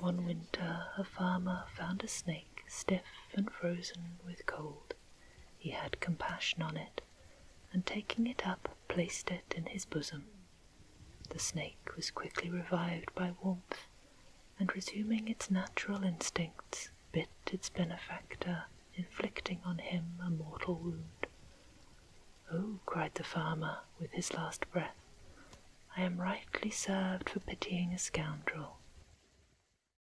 one winter a farmer found a snake stiff and frozen with cold. He had compassion on it, and taking it up, placed it in his bosom. The snake was quickly revived by warmth, and resuming its natural instincts, bit its benefactor, inflicting on him a mortal wound. "Oh," cried the farmer with his last breath, "I am rightly served for pitying a scoundrel.